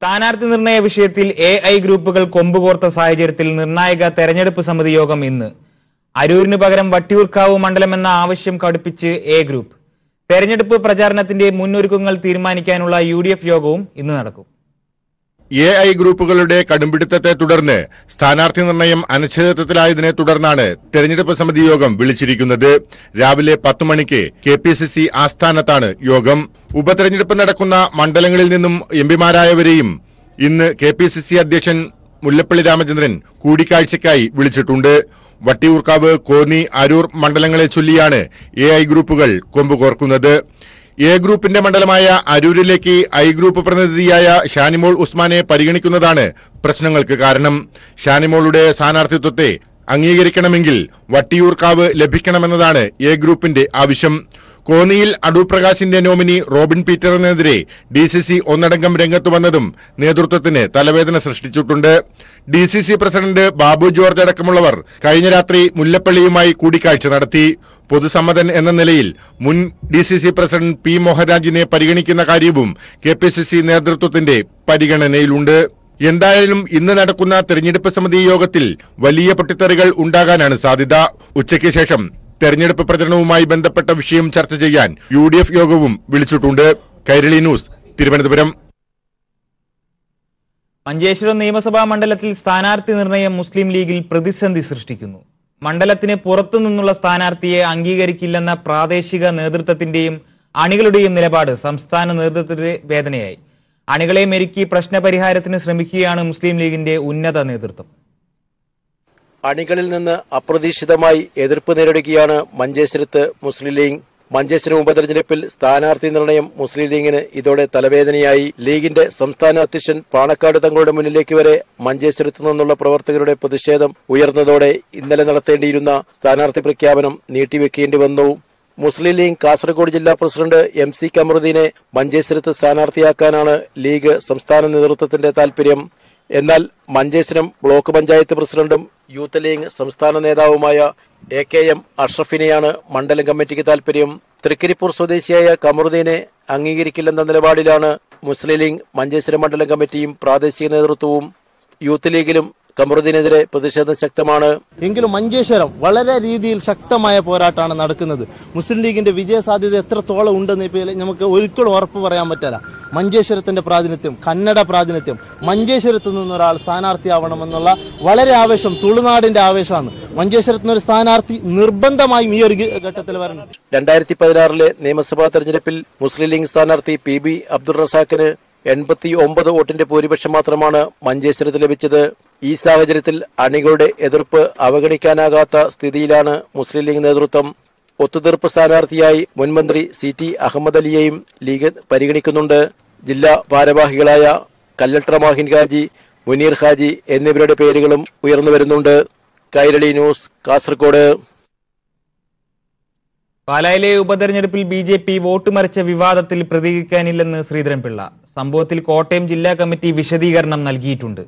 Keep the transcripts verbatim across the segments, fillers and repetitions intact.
സ്ഥാനാർത്ഥി നിർണയ വിഷയത്തിൽ എഐ ഗ്രൂപ്പുകൾ കൊമ്പുകോർത്ത സാഹചര്യത്തിൽ നിർണായക തെരഞ്ഞെടുപ്പ് സമിതി യോഗം ഇന്ന്. അരൂരിന് പകരം വട്ടിയൂർക്കാവ് മണ്ഡലം എന്ന ആവശ്യം കടുപ്പിച്ച് എ ഗ്രൂപ്പ്. തെരഞ്ഞെടുപ്പ് പ്രചാരണത്തിന്റെ മുന്നൊരുക്കങ്ങൾ തീരുമാനിക്കാനുള്ള യു ഡി എഫ് യോഗവും ഇന്ന് നടക്കും. എഐ ഗ്രൂപ്പുകളുടെ കടുംപിടുത്തത്തെ തുടർന്ന് സ്ഥാനാർത്ഥി നിർണയം അനിശ്ചിതത്വത്തിലായതിനെ തുടർന്നാണ് തെരഞ്ഞെടുപ്പ് സമിതി യോഗം വിളിച്ചിരിക്കുന്നത്. രാവിലെ പത്തു മണിക്ക് കെ പി സി സി ആസ്ഥാനത്താണ് യോഗം. ഉപതെരഞ്ഞെടുപ്പ് നടക്കുന്ന മണ്ഡലങ്ങളിൽ നിന്നും എംപിമാരായവരെയും ഇന്ന് കെ പി സി സി അധ്യക്ഷൻ മുല്ലപ്പള്ളി രാമചന്ദ്രൻ കൂടിക്കാഴ്ചയ്ക്കായി വിളിച്ചിട്ടുണ്ട്. വട്ടിയൂർക്കാവ്, കോന്നി, അരൂർ മണ്ഡലങ്ങളെ ചൊല്ലിയാണ് എ ഐ ഗ്രൂപ്പുകൾ കൊമ്പുകോർക്കുന്നത്. എ ഗ്രൂപ്പിന്റെ മണ്ഡലമായ അരൂരിലേക്ക് ഐ ഗ്രൂപ്പ് പ്രതിനിധിയായ ഷാനിമോൾ ഉസ്മാനെ പരിഗണിക്കുന്നതാണ് പ്രശ്നങ്ങൾക്ക് കാരണം. ഷാനിമോളുടെ സ്ഥാനാർത്ഥിത്വത്തെ അംഗീകരിക്കണമെങ്കിൽ വട്ടിയൂർക്കാവ് ലഭിക്കണമെന്നതാണ് എ ഗ്രൂപ്പിന്റെ ആവശ്യം. കോന്നിയിൽ അടൂർ പ്രകാശിന്റെ നോമിനി റോബിൻ പീറ്ററിനെതിരെ ഡി സി സി ഒന്നടങ്കം രംഗത്ത് വന്നതും നേതൃത്വത്തിന് തലവേദന സൃഷ്ടിച്ചിട്ടുണ്ട്. D C C president Babu George അടക്കമുള്ളവർ കഴിഞ്ഞ രാത്രി മുല്ലപ്പള്ളിയുമായി കൂടിക്കാഴ്ച നടത്തി. പൊതുസമ്മതൻ എന്ന നിലയിൽ മുൻ D C C president P മോഹൻരാജിനെ പരിഗണിക്കുന്ന കാര്യവും കെ പി സി സി നേതൃത്വത്തിന്റെ പരിഗണനയിലുണ്ട്. എന്തായാലും ഇന്ന് നടക്കുന്ന തെരഞ്ഞെടുപ്പ് സമിതി യോഗത്തിൽ വലിയ പൊട്ടിത്തെറികൾ ഉണ്ടാകാനാണ് സാധ്യത. ഉച്ചയ്ക്ക് ശേഷം തെരഞ്ഞെടുപ്പ് പ്രചരണവുമായി ബന്ധപ്പെട്ട വിഷയം ചർച്ച ചെയ്യാൻ യു ഡി എഫ് യോഗവും വിളിച്ചിട്ടുണ്ട്. കൈരളി ന്യൂസ്, തിരുവനന്തപുരം. മഞ്ചേശ്വരം നിയമസഭാ മണ്ഡലത്തിൽ സ്ഥാനാർത്ഥി നിർണയം മുസ്ലിം ലീഗിൽ പ്രതിസന്ധി സൃഷ്ടിക്കുന്നു. മണ്ഡലത്തിന് പുറത്തു നിന്നുള്ള സ്ഥാനാർത്ഥിയെ അംഗീകരിക്കില്ലെന്ന പ്രാദേശിക നേതൃത്വത്തിന്റെയും അണികളുടെയും നിലപാട് സംസ്ഥാന നേതൃത്വത്തിന് വേദനയായി. അണികളെ മെരുക്കി പ്രശ്നപരിഹാരത്തിന് ശ്രമിക്കുകയാണ് മുസ്ലിം ലീഗിന്റെ ഉന്നത നേതൃത്വം. അണികളിൽ നിന്ന് അപ്രതീക്ഷിതമായി എതിർപ്പ് നേരിടുകയാണ് മഞ്ചേശ്വരത്ത് മുസ്ലിം ലീഗ്. മഞ്ചേശ്വരം ഉപതെരഞ്ഞെടുപ്പിൽ സ്ഥാനാർത്ഥി നിർണയം മുസ്ലിം ലീഗിന് ഇതോടെ തലവേദനയായി. ലീഗിന്റെ സംസ്ഥാന അധ്യക്ഷൻ പാണക്കാട് തങ്ങളുടെ മുന്നിലേക്ക് വരെ മഞ്ചേശ്വരത്തു നിന്നുള്ള പ്രവർത്തകരുടെ പ്രതിഷേധം ഉയർന്നതോടെ ഇന്നലെ നടത്തേണ്ടിയിരുന്ന സ്ഥാനാർത്ഥി പ്രഖ്യാപനം നീട്ടിവെക്കേണ്ടി വന്നു. മുസ്ലിം ലീഗ് കാസർഗോഡ് ജില്ലാ പ്രസിഡന്റ് എം സി കമറുദ്ദീനെ മഞ്ചേശ്വരത്ത് സ്ഥാനാർത്ഥിയാക്കാനാണ് ലീഗ് സംസ്ഥാന നേതൃത്വത്തിന്റെ താൽപര്യം. എന്നാൽ മഞ്ചേശ്വരം ബ്ലോക്ക് പഞ്ചായത്ത് പ്രസിഡന്റും യൂത്ത് ലീഗ് സംസ്ഥാന നേതാവുമായ എ കെ എം അഷ്റഫിനെയാണ് മണ്ഡലം കമ്മിറ്റിക്ക് താൽപര്യം. തൃക്കരിപ്പൂർ സ്വദേശിയായ കമറുദ്ദീനെ അംഗീകരിക്കില്ലെന്ന നിലപാടിലാണ് മുസ്ലിം ലീഗ് മഞ്ചേശ്വരം മണ്ഡലം കമ്മിറ്റിയും പ്രാദേശിക നേതൃത്വവും. യൂത്ത് ലീഗിലും കമറുദ്ദീനെതിരെ പ്രതിഷേധം ശക്തമാണ്. എങ്കിലും മഞ്ചേശ്വരം വളരെ രീതിയിൽ ശക്തമായ പോരാട്ടമാണ് നടക്കുന്നത്. മുസ്ലിം ലീഗിന്റെ വിജയ സാധ്യത എത്രത്തോളം ഉണ്ടെന്ന് നമുക്ക് ഒരിക്കലും ഉറപ്പ് പറയാൻ പറ്റില്ല. മഞ്ചേശ്വരത്തിന്റെ പ്രാതിനിധ്യം, കന്നഡ പ്രാതിനിധ്യം, മഞ്ചേശ്വരത്ത് നിന്നൊരാൾ സ്ഥാനാർത്ഥിയാവണമെന്നുള്ള വളരെ ആവേശം, തുളുനാടിന്റെ ആവേശമാണ്. മഞ്ചേശ്വരത്തിനൊരു സ്ഥാനാർത്ഥി നിർബന്ധമായും ഈ ഒരു ഘട്ടത്തിൽ വരണം. രണ്ടായിരത്തി പതിനാറിലെ നിയമസഭാ തെരഞ്ഞെടുപ്പിൽ മുസ്ലിം ലീഗ് സ്ഥാനാർത്ഥി പി ബി അബ്ദുൾ റസാഖിന് എൺപത്തി ഒമ്പത് വോട്ടിന്റെ ഭൂരിപക്ഷം മാത്രമാണ് മഞ്ചേശ്വരത്ത് ലഭിച്ചത്. ഈ സാഹചര്യത്തിൽ അണികളുടെ എതിർപ്പ് അവഗണിക്കാനാകാത്ത സ്ഥിതിയിലാണ് മുസ്ലിം ലീഗ് നേതൃത്വം. ഒത്തുതീർപ്പ് സ്ഥാനാർത്ഥിയായി മുൻമന്ത്രി സി ടി അഹമ്മദ് അലിയെയും ലീഗ് പരിഗണിക്കുന്നുണ്ട്. ജില്ലാ ഭാരവാഹികളായ കല്ലട്ര മാഹിൻ ഹാജി, മുനീർ ഹാജി എന്നിവരുടെ പേരുകളും ഉയർന്നു വരുന്നുണ്ട്. കൈരളി ന്യൂസ്, കാസർഗോഡ്. പാലായിലെ ഉപതെരഞ്ഞെടുപ്പിൽ ബി ജെ പി വോട്ട് മറിച്ച വിവാദത്തിൽ പ്രതികരിക്കാനില്ലെന്ന് ശ്രീധരൻപിള്ള. സംഭവത്തിൽ കോട്ടയം ജില്ലാ കമ്മിറ്റി വിശദീകരണം നൽകിയിട്ടുണ്ട്.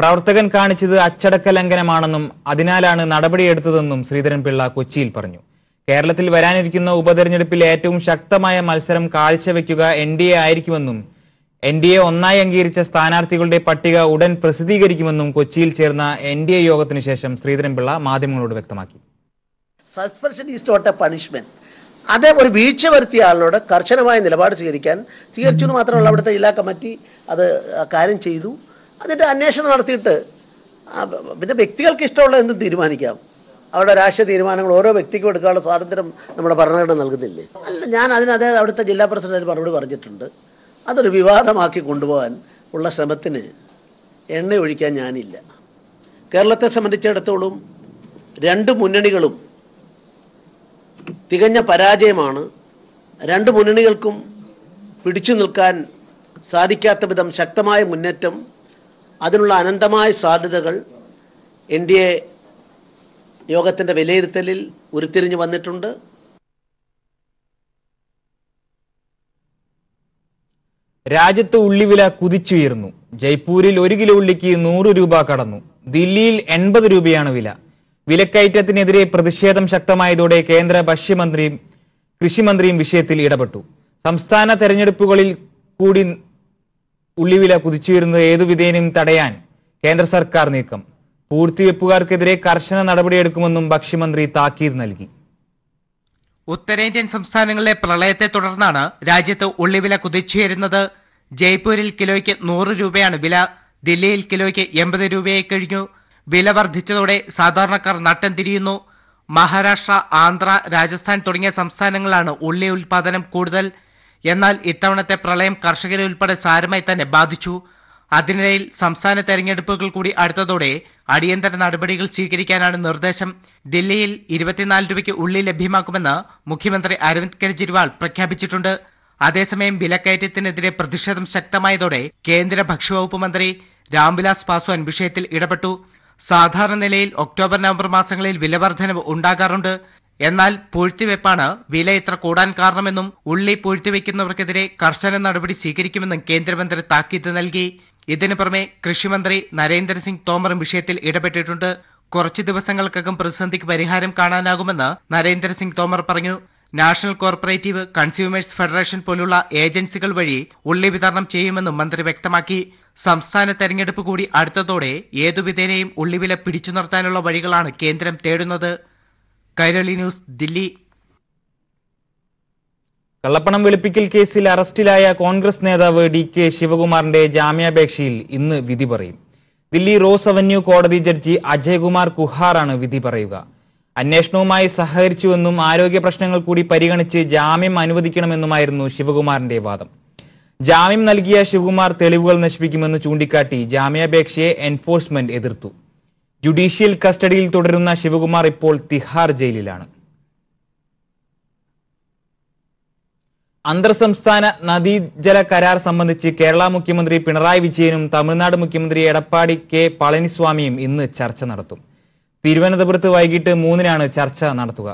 പ്രവർത്തകൻ കാണിച്ചത് അച്ചടക്ക ലംഘനമാണെന്നും അതിനാലാണ് നടപടിയെടുത്തതെന്നും ശ്രീധരൻപിള്ള കൊച്ചിയിൽ പറഞ്ഞു. കേരളത്തിൽ വരാനിരിക്കുന്ന ഉപതെരഞ്ഞെടുപ്പിൽ ഏറ്റവും ശക്തമായ മത്സരം കാഴ്ചവെക്കുക എൻ ഡി എ ആയിരിക്കുമെന്നും എൻ ഡി എ ഒന്നായി അംഗീകരിച്ച സ്ഥാനാർത്ഥികളുടെ പട്ടിക ഉടൻ പ്രസിദ്ധീകരിക്കുമെന്നും കൊച്ചിയിൽ ചേർന്ന എൻ ഡി എ യോഗത്തിന് ശേഷം ശ്രീധരൻപിള്ള മാധ്യമങ്ങളോട് വ്യക്തമാക്കി. Suspension is not a punishment. അതേ ഒരു വീഴ്ച വരുത്തിയ ആളിനോട് കർശനമായ നിലപാട് സ്വീകരിക്കാൻ സ്വീകരിച്ചു എന്ന് മാത്രമല്ല, അവിടുത്തെ ജില്ലാ കമ്മിറ്റി അത് കാര്യം ചെയ്തു. അതിൻ്റെ അന്വേഷണം നടത്തിയിട്ട് പിന്നെ വ്യക്തികൾക്ക് ഇഷ്ടമുള്ള എന്ത് തീരുമാനിക്കാം. അവിടെ രാഷ്ട്രീയ തീരുമാനങ്ങൾ ഓരോ വ്യക്തിക്കും എടുക്കാനുള്ള സ്വാതന്ത്ര്യം നമ്മുടെ ഭരണഘടന നൽകുന്നില്ലേ. അല്ല, ഞാൻ അതിനതേ അവിടുത്തെ ജില്ലാ പ്രസിഡന്റ് മറുപടി പറഞ്ഞിട്ടുണ്ട്. അതൊരു വിവാദമാക്കി കൊണ്ടുപോകാൻ ഉള്ള ശ്രമത്തിന് എണ്ണ ഒഴിക്കാൻ ഞാനില്ല. കേരളത്തെ സംബന്ധിച്ചിടത്തോളം രണ്ട് മുന്നണികളും തികഞ്ഞ പരാജയമാണ്. രണ്ട് മുന്നണികൾക്കും പിടിച്ചു നിൽക്കാൻ സാധിക്കാത്ത വിധം ശക്തമായ മുന്നേറ്റം, അതിനുള്ള അനന്തമായ സാധ്യതകൾ എൻ ഡി എ യോഗത്തിൻ്റെ വിലയിരുത്തലിൽ ഉരുത്തിരിഞ്ഞു വന്നിട്ടുണ്ട്. രാജ്യത്ത് ഉള്ളിവില കുതിച്ചുയർന്നു. ജയ്പൂരിൽ ഒരു കിലോ ഉള്ളിക്ക് നൂറ് രൂപ കടന്നു. ദില്ലിയിൽ എൺപത് രൂപയാണ് വില. വിലക്കയറ്റത്തിനെതിരെ പ്രതിഷേധം ശക്തമായതോടെ കേന്ദ്ര ഭക്ഷ്യമന്ത്രിയും കൃഷിമന്ത്രിയും വിഷയത്തിൽ ഇടപെട്ടു. സംസ്ഥാന തെരഞ്ഞെടുപ്പുകളിൽ കൂടി ഉള്ളിവില കുതിച്ചുയരുന്നത് ഏതുവിധേനയും തടയാൻ കേന്ദ്ര സർക്കാർ നീക്കം. പൂഴ്ത്തിവെപ്പുകാർക്കെതിരെ കർശന നടപടിയെടുക്കുമെന്നും ഭക്ഷ്യമന്ത്രി താക്കീത് നൽകി. ഉത്തരേന്ത്യൻ സംസ്ഥാനങ്ങളിലെ പ്രളയത്തെ തുടർന്നാണ് രാജ്യത്ത് ഉള്ളിവില കുതിച്ചുയരുന്നത്. ജയ്പൂരിൽ കിലോയ്ക്ക് നൂറ് രൂപയാണ് വില. ദില്ലിയിൽ കിലോയ്ക്ക് എൺപത് രൂപയായി കഴിഞ്ഞു. വില വർദ്ധിച്ചതോടെ സാധാരണക്കാർ നട്ടം തിരിയുന്നു. മഹാരാഷ്ട്ര, ആന്ധ്ര, രാജസ്ഥാൻ തുടങ്ങിയ സംസ്ഥാനങ്ങളിലാണ് ഉള്ളി ഉൽപ്പാദനം കൂടുതൽ. എന്നാൽ ഇത്തവണത്തെ പ്രളയം കർഷകരെ ഉൾപ്പെടെ സാരമായി തന്നെ ബാധിച്ചു. അതിനിടയിൽ സംസ്ഥാന തെരഞ്ഞെടുപ്പുകൾ കൂടി അടുത്തതോടെ അടിയന്തര നടപടികൾ സ്വീകരിക്കാനാണ് നിർദ്ദേശം. ദില്ലിയിൽ ഇരുപത്തിനാല് രൂപയ്ക്ക് ഉള്ളി ലഭ്യമാക്കുമെന്ന് മുഖ്യമന്ത്രി അരവിന്ദ് കെജ്രിവാൾ പ്രഖ്യാപിച്ചിട്ടുണ്ട്. അതേസമയം വിലക്കയറ്റത്തിനെതിരെ പ്രതിഷേധം ശക്തമായതോടെ കേന്ദ്ര ഭക്ഷ്യവകുപ്പ് മന്ത്രി രാംവിലാസ് പാസ്വാൻ വിഷയത്തിൽ ഇടപെട്ടു. സാധാരണ നിലയിൽ ഒക്ടോബർ നവംബർ മാസങ്ങളിൽ വിലവർദ്ധനവ് ഉണ്ടാകാറുണ്ട്. എന്നാൽ പൂഴ്ത്തിവെപ്പാണ് വില ഇത്ര കൂടാൻ കാരണമെന്നും ഉള്ളി പൂഴ്ത്തിവെക്കുന്നവർക്കെതിരെ കർശന നടപടി സ്വീകരിക്കുമെന്നും കേന്ദ്രമന്ത്രി താക്കീത് നൽകി. ഇതിനു പുറമെ കൃഷിമന്ത്രി നരേന്ദ്രസിംഗ് തോമറും വിഷയത്തിൽ ഇടപെട്ടിട്ടുണ്ട്. കുറച്ചു ദിവസങ്ങൾക്കകം പ്രതിസന്ധിക്ക് പരിഹാരം കാണാനാകുമെന്ന് നരേന്ദ്രസിംഗ് തോമർ പറഞ്ഞു. നാഷണൽ കോർപ്പറേറ്റീവ് കൺസ്യൂമേഴ്സ് ഫെഡറേഷൻ പോലുള്ള ഏജൻസികൾ വഴി ഉള്ളി വിതരണം ചെയ്യുമെന്നും മന്ത്രി വ്യക്തമാക്കി. സംസ്ഥാന തെരഞ്ഞെടുപ്പ് കൂടി അടുത്തതോടെ ഏതുവിധേനയും ഉള്ളിവില പിടിച്ചു നിർത്താനുള്ള വഴികളാണ് കേന്ദ്രം തേടുന്നത്. കൈരളി ന്യൂസ്, ദില്ലി. കള്ളപ്പണം വെളുപ്പിക്കൽ കേസിൽ അറസ്റ്റിലായ കോൺഗ്രസ് നേതാവ് ഡി കെ ശിവകുമാറിന്റെ ജാമ്യാപേക്ഷയിൽ ഇന്ന് വിധി പറയും. ദില്ലി റോസ് അവന്യൂ കോടതി ജഡ്ജി അജയ്കുമാർ കുഹാറാണ് വിധി പറയുക. അന്വേഷണവുമായി സഹകരിച്ചുവെന്നും ആരോഗ്യ പ്രശ്നങ്ങൾ കൂടി പരിഗണിച്ച് ജാമ്യം അനുവദിക്കണമെന്നുമായിരുന്നു ശിവകുമാറിന്റെ വാദം. ജാമ്യം നൽകിയ ശിവകുമാർ തെളിവുകൾ നശിപ്പിക്കുമെന്ന് ചൂണ്ടിക്കാട്ടി ജാമ്യാപേക്ഷയെ എൻഫോഴ്സ്മെന്റ് എതിർത്തു. ജുഡീഷ്യൽ കസ്റ്റഡിയിൽ തുടരുന്ന ശിവകുമാർ ഇപ്പോൾ തിഹാർ ജയിലിലാണ്. അന്തർ സംസ്ഥാന നദീജല കരാർ സംബന്ധിച്ച് കേരള മുഖ്യമന്ത്രി പിണറായി വിജയനും തമിഴ്നാട് മുഖ്യമന്ത്രി എടപ്പാടി കെ പളനിസ്വാമിയും ഇന്ന് ചർച്ച നടത്തും. തിരുവനന്തപുരത്ത് വൈകിട്ട് മൂന്നിനാണ് ചർച്ച നടത്തുക.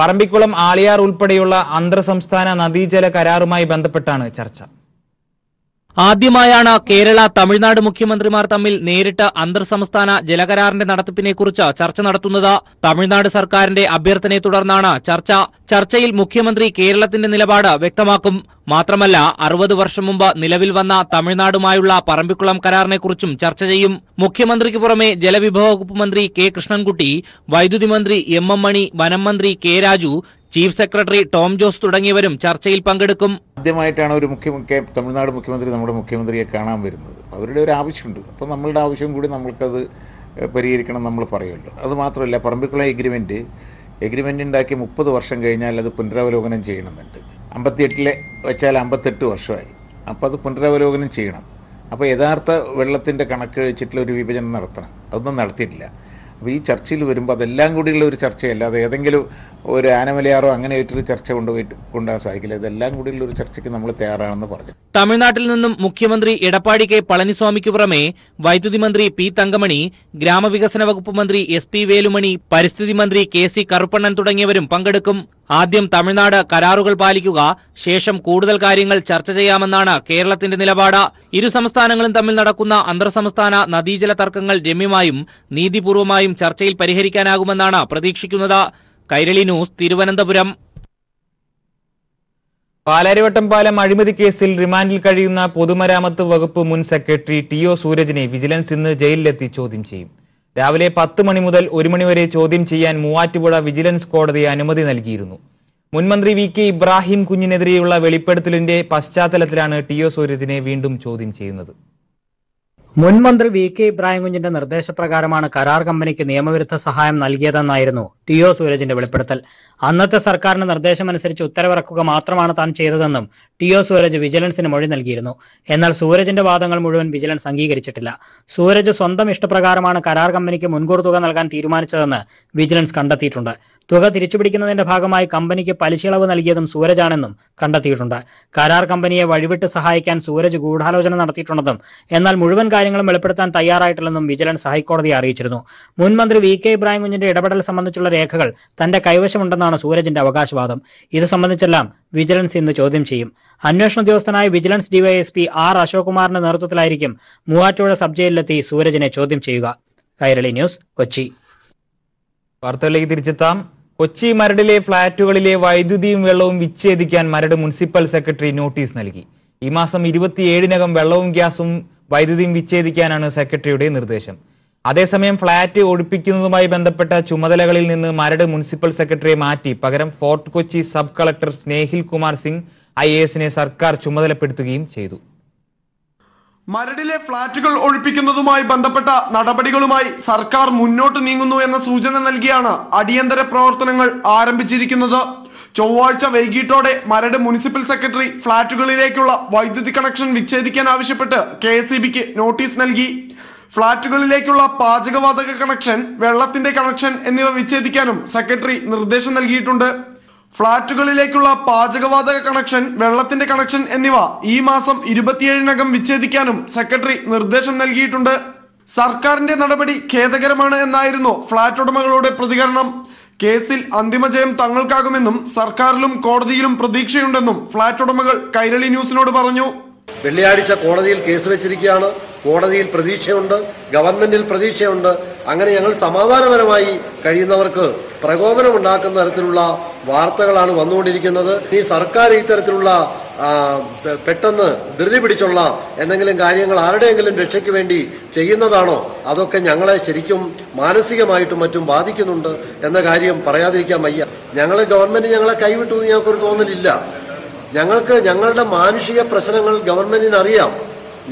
പറമ്പിക്കുളം, ആളിയാർ ഉൾപ്പെടെയുള്ള അന്തർ സംസ്ഥാന നദീജല കരാറുമായി ബന്ധപ്പെട്ടാണ് ചർച്ച. ആദ്യമായാണ് കേരള, തമിഴ്നാട് മുഖ്യമന്ത്രിമാർ തമ്മിൽ നേരിട്ട് അന്തർ സംസ്ഥാന ജലകരാറിന്റെ നടത്തിപ്പിനെക്കുറിച്ച് ചർച്ച നടത്തുന്നത്. തമിഴ്നാട് സർക്കാരിന്റെ അഭ്യർത്ഥനയെ തുടർന്നാണ് ചർച്ച. ചർച്ചയിൽ മുഖ്യമന്ത്രി കേരളത്തിന്റെ നിലപാട് വ്യക്തമാക്കും. മാത്രമല്ല, അറുപത് വർഷം മുമ്പ് നിലവിൽ വന്ന തമിഴ്നാടുമായുള്ള പറമ്പിക്കുളം കരാറിനെക്കുറിച്ചും ചർച്ച ചെയ്യും. മുഖ്യമന്ത്രിക്ക് പുറമെ ജലവിഭവ വകുപ്പ് മന്ത്രി കെ കൃഷ്ണൻകുട്ടി, വൈദ്യുതി മന്ത്രി എം എം മണി, വനം മന്ത്രി K Raju, chief secretary Tom Jose തുടങ്ങിയവരും ചർച്ചയിൽ പങ്കെടുക്കും. ആദ്യമായിട്ടാണ് ഒരു മുഖ്യമന്ത്രി, തമിഴ്നാട് മുഖ്യമന്ത്രി നമ്മുടെ മുഖ്യമന്ത്രിയെ കാണാൻ വരുന്നത്. അവരുടെ ഒരു ആവശ്യമുണ്ട്. അപ്പോൾ നമ്മളുടെ ആവശ്യം കൂടി നമ്മൾക്കത് പരിഹരിക്കണം നമ്മൾ പറയുമല്ലോ. അത് മാത്രമല്ല, പറമ്പിക്കുളം എഗ്രിമെൻറ്റ് എഗ്രിമെൻ്റ് ഉണ്ടാക്കി മുപ്പത് വർഷം കഴിഞ്ഞാൽ അത് പുനരവലോകനം ചെയ്യണമെന്നുണ്ട്. അമ്പത്തിയെട്ടിലെ വെച്ചാൽ അമ്പത്തെട്ട് വർഷമായി. അപ്പോൾ അത് പുനരവലോകനം ചെയ്യണം. അപ്പോൾ യഥാർത്ഥ വെള്ളത്തിൻ്റെ കണക്ക് വെച്ചിട്ടുള്ള ഒരു വിഭജനം നടത്തണം. അതൊന്നും നടത്തിയിട്ടില്ല. അപ്പോൾ ഈ ചർച്ചയിൽ വരുമ്പോൾ അതെല്ലാം കൂടിയുള്ള ഒരു ചർച്ചയല്ല. അത് ഏതെങ്കിലും ഒരു ആനമലയാറോ അങ്ങനെയായിട്ടൊരു ചർച്ച കൊണ്ടുപോയിട്ട് കൊണ്ടുപോകാൻ സാധിക്കില്ല. ഇതെല്ലാം കൂടിയുള്ള ഒരു ചർച്ചയ്ക്ക് നമ്മൾ തയ്യാറാണെന്ന് പറഞ്ഞു. തമിഴ്നാട്ടിൽ നിന്നും മുഖ്യമന്ത്രി എടപ്പാടി കെ പളനിസ്വാമിക്ക് പുറമെ വൈദ്യുതി മന്ത്രി പി തങ്കമണി, ഗ്രാമവികസന വകുപ്പ് മന്ത്രി എസ് പി വേലുമണി, പരിസ്ഥിതി മന്ത്രി കെ സി കറുപ്പണ്ണൻ തുടങ്ങിയവരും പങ്കെടുക്കും. ആദ്യം തമിഴ്നാട് കരാറുകൾ പാലിക്കുക, ശേഷം കൂടുതൽ കാര്യങ്ങൾ ചർച്ച ചെയ്യാമെന്നാണ് കേരളത്തിന്റെ നിലപാട്. ഇരു സംസ്ഥാനങ്ങളും തമ്മിൽ നടക്കുന്ന അന്തർ സംസ്ഥാന നദീജല തർക്കങ്ങൾ രമ്യമായും നീതിപൂർവമായും ചർച്ചയിൽ പരിഹരിക്കാനാകുമെന്നാണ് പ്രതീക്ഷിക്കുന്നത്. കൈരളി ന്യൂസ്, തിരുവനന്തപുരം. പാലാരിവട്ടം പാലം അഴിമതി കേസിൽ റിമാൻഡിൽ കഴിയുന്ന പൊതുമരാമത്ത് വകുപ്പ് മുൻ സെക്രട്ടറി ടി ഒ സൂരജിനെ വിജിലൻസ് ഇന്ന് ജയിലിലെത്തി ചോദ്യം ചെയ്യും. രാവിലെ പത്ത് മണി മുതൽ ഒരു മണിവരെ ചോദ്യം ചെയ്യാൻ മൂവാറ്റുപുഴ വിജിലൻസ് കോടതി അനുമതി നൽകിയിരുന്നു. മുൻമന്ത്രി വി കെ ഇബ്രാഹിം കുഞ്ഞിനെതിരെയുള്ള വെളിപ്പെടുത്തലിന്റെ പശ്ചാത്തലത്തിലാണ് ടി ഒ സൂരജിനെ വീണ്ടും ചോദ്യം ചെയ്യുന്നത്. മുൻമന്ത്രി വി കെ ഇബ്രാഹിം കുഞ്ഞിന്റെ നിർദ്ദേശപ്രകാരമാണ് കരാർ കമ്പനിക്ക് നിയമവിരുദ്ധ സഹായം നൽകിയതെന്നായിരുന്നു ടി ഒ സൂരജിന്റെ വെളിപ്പെടുത്തൽ. അന്നത്തെ സർക്കാരിന്റെ നിർദ്ദേശമനുസരിച്ച് ഉത്തരവിറക്കുക മാത്രമാണ് താൻ ചെയ്തതെന്നും ടി ഒ സൂരജ് വിജിലൻസിന് മൊഴി നൽകിയിരുന്നു. എന്നാൽ സൂരജിന്റെ വാദങ്ങൾ മുഴുവൻ വിജിലൻസ് അംഗീകരിച്ചിട്ടില്ല. സൂരജ് സ്വന്തം ഇഷ്ടപ്രകാരമാണ് കരാർ കമ്പനിക്ക് മുൻകൂർ തുക നൽകാൻ തീരുമാനിച്ചതെന്ന് വിജിലൻസ് കണ്ടെത്തിയിട്ടുണ്ട്. തുക തിരിച്ചുപിടിക്കുന്നതിന്റെ ഭാഗമായി കമ്പനിക്ക് പലിശയിളവ് നൽകിയതും സൂരജാണെന്നും കണ്ടെത്തിയിട്ടുണ്ട്. കരാർ കമ്പനിയെ വഴിവിട്ട് സഹായിക്കാൻ സൂരജ് ഗൂഢാലോചന നടത്തിയിട്ടുണ്ടെന്നും എന്നാൽ മുഴുവൻ കാര്യങ്ങളും വെളിപ്പെടുത്താൻ തയ്യാറായിട്ടില്ലെന്നും വിജിലൻസ് ഹൈക്കോടതിയെ അറിയിച്ചിരുന്നു. മുൻമന്ത്രി വി കെ ഇബ്രാഹിം കുഞ്ഞിന്റെ ഇടപെടൽ സംബന്ധിച്ചുള്ള രേഖകൾ തന്റെ കൈവശമുണ്ടെന്നാണ് സൂരജിന്റെ അവകാശവാദം. ഇത് സംബന്ധിച്ചെല്ലാം വിജിലൻസ് ഇന്ന് ചോദ്യം ചെയ്യും. അന്വേഷണ ഉദ്യോഗസ്ഥനായ വിജിലൻസ് ഡിവൈഎസ്പി ആർ അശോക് കുമാറിന്റെ നേതൃത്വത്തിലായിരിക്കും മൂവാറ്റുപുഴ സബ് ജയിലിലെത്തി സൂരജിനെ ചോദ്യം ചെയ്യുക. കൈരളി ന്യൂസ്, കൊച്ചി. വാർത്തകളിലേക്ക് തിരിച്ചെത്താം. കൊച്ചി മരടിലെ ഫ്ളാറ്റുകളിലെ വൈദ്യുതിയും വെള്ളവും വിച്ഛേദിക്കാൻ മരട് മുനിസിപ്പൽ സെക്രട്ടറി നോട്ടീസ് നൽകി. ഈ മാസം ഇരുപത്തിയേഴിനകം വെള്ളവും ഗ്യാസും വൈദ്യുതിയും വിച്ഛേദിക്കാനാണ് സെക്രട്ടറിയുടെ നിർദ്ദേശം. അതേസമയം ഫ്ളാറ്റ് ഒഴിപ്പിക്കുന്നതുമായി ബന്ധപ്പെട്ട ചുമതലകളിൽ നിന്ന് മരട് മുനിസിപ്പൽ സെക്രട്ടറിയെ മാറ്റി പകരം fort Kochi sub collector Snehil Kumar Singh I A എസിനെ സർക്കാർ ചുമതലപ്പെടുത്തുകയും ചെയ്തു. മരടിലെ ഫ്ളാറ്റുകൾ ഒഴിപ്പിക്കുന്നതുമായി ബന്ധപ്പെട്ട നടപടികളുമായി സർക്കാർ മുന്നോട്ട് നീങ്ങുന്നു എന്ന സൂചന നൽകിയാണ് അടിയന്തര പ്രവർത്തനങ്ങൾ ആരംഭിച്ചിരിക്കുന്നത്. ചൊവ്വാഴ്ച വൈകിട്ടോടെ മരട് മുനിസിപ്പൽ സെക്രട്ടറി ഫ്ളാറ്റുകളിലേക്കുള്ള വൈദ്യുതി കണക്ഷൻ വിച്ഛേദിക്കാൻ ആവശ്യപ്പെട്ട് കെ എസ് ഇ ബിക്ക് നോട്ടീസ് നൽകി. ഫ്ളാറ്റുകളിലേക്കുള്ള പാചകവാതക കണക്ഷൻ, വെള്ളത്തിന്റെ കണക്ഷൻ എന്നിവ വിച്ഛേദിക്കാനും സെക്രട്ടറി നിർദ്ദേശം നൽകിയിട്ടുണ്ട്. ഫ്ളാറ്റുകളിലേക്കുള്ള പാചകവാതക കണക്ഷൻ, വെള്ളത്തിന്റെ കണക്ഷൻ എന്നിവ ഈ മാസം ഇരുപത്തിയേഴിനകം വിച്ഛേദിക്കാനും സെക്രട്ടറി നിർദ്ദേശം നൽകിയിട്ടുണ്ട്. സർക്കാരിന്റെ നടപടി ഖേദകരമാണ് എന്നായിരുന്നു ഫ്ളാറ്റ് ഉടമകളുടെ പ്രതികരണം. കേസിൽ അന്തിമ ജയം തങ്ങൾക്കാകുമെന്നും സർക്കാരിലും കോടതിയിലും പ്രതീക്ഷയുണ്ടെന്നും ഫ്ളാറ്റ് ഉടമകൾ കൈരളി ന്യൂസിനോട് പറഞ്ഞു. വെള്ളിയാഴ്ച കോടതിയിൽ കേസ് വെച്ചിരിക്കുകയാണ്. കോടതിയിൽ പ്രതീക്ഷയുണ്ട്, ഗവൺമെന്റിൽ പ്രതീക്ഷയുണ്ട്. അങ്ങനെ ഞങ്ങൾ സമാധാനപരമായി കഴിയുന്നവർക്ക് പ്രകോപനമുണ്ടാക്കുന്ന തരത്തിലുള്ള വാർത്തകളാണ് വന്നുകൊണ്ടിരിക്കുന്നത്. ഈ സർക്കാർ ഇത്തരത്തിലുള്ള പെട്ടെന്ന് ധൃതി പിടിച്ചുള്ള എന്തെങ്കിലും കാര്യങ്ങൾ ആരുടെയെങ്കിലും രക്ഷയ്ക്ക് വേണ്ടി ചെയ്യുന്നതാണോ? അതൊക്കെ ഞങ്ങളെ ശരിക്കും മാനസികമായിട്ടും മറ്റും ബാധിക്കുന്നുണ്ട് എന്ന കാര്യം പറയാതിരിക്കാൻ വയ്യ. ഞങ്ങൾ ഗവൺമെന്റ് ഞങ്ങളെ കൈവിട്ടു എന്ന് ഞങ്ങൾക്കൊരു തോന്നലില്ല. ഞങ്ങൾക്ക് ഞങ്ങളുടെ മാനുഷിക പ്രശ്നങ്ങൾ ഗവൺമെന്റിന് അറിയാം.